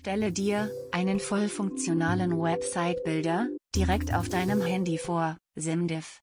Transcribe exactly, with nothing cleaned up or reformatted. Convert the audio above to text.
Stelle dir einen voll funktionalen Website Builder direkt auf deinem Handy vor. SimDif